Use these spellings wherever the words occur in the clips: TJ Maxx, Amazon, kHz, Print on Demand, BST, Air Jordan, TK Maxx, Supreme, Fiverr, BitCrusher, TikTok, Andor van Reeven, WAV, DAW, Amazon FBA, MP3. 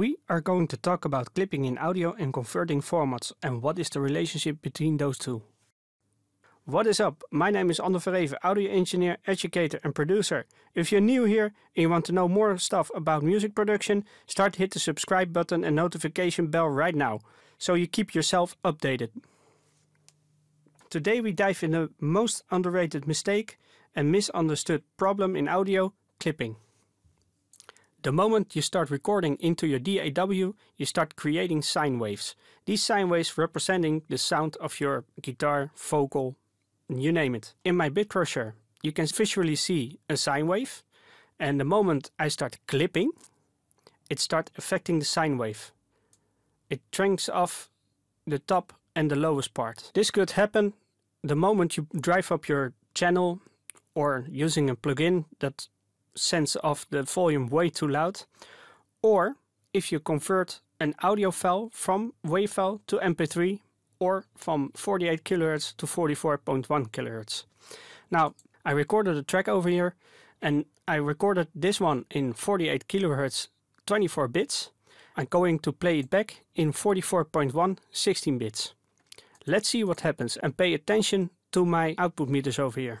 We are going to talk about clipping in audio and converting formats and what is the relationship between those two. What is up? My name is Andor van Reeven, audio engineer, educator and producer. If you're new here and you want to know more stuff about music production, start hit the subscribe button and notification bell right now, so you keep yourself updated. Today we dive in the most underrated mistake and misunderstood problem in audio, clipping. The moment you start recording into your DAW, you start creating sine waves. These sine waves representing the sound of your guitar, vocal, you name it. In my BitCrusher, you can visually see a sine wave, and the moment I start clipping, it starts affecting the sine wave. It shrinks off the top and the lowest part. This could happen the moment you drive up your channel or using a plugin that sense of the volume way too loud, or if you convert an audio file from WAV file to MP3 or from 48 kHz to 44.1 kHz. Now, I recorded a track over here and I recorded this one in 48 kHz 24 bits. I'm going to play it back in 44.1 16 bits. Let's see what happens and pay attention to my output meters over here.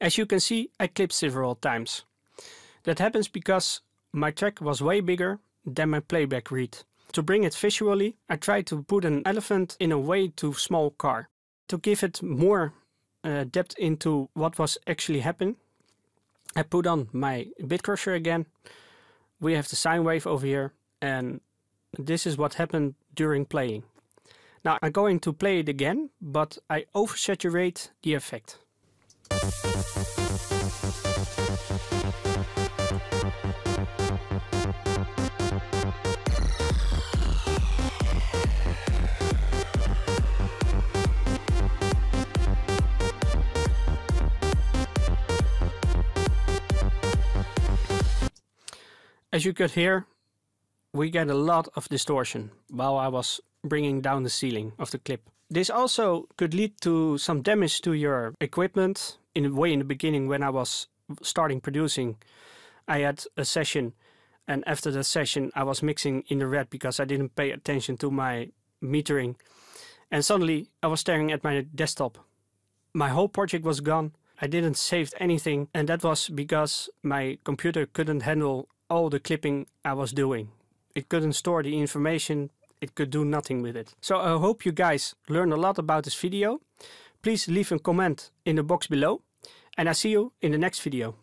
As you can see, I clipped several times. That happens because my track was way bigger than my playback read. To bring it visually, I tried to put an elephant in a way too small car. To give it more depth into what was actually happening, I put on my BitCrusher again. We have the sine wave over here, and this is what happened during playing. Now I'm going to play it again, but I oversaturate the effect. As you could hear, we get a lot of distortion while I was bringing down the ceiling of the clip. This also could lead to some damage to your equipment. In a way, in the beginning, when I was starting producing, I had a session, and after that session I was mixing in the red because I didn't pay attention to my metering, and suddenly I was staring at my desktop. My whole project was gone. I didn't save anything, and that was because my computer couldn't handle all the clipping I was doing. It couldn't store the information. It could do nothing with it. So I hope you guys learned a lot about this video. Please leave a comment in the box below, and I see you in the next video.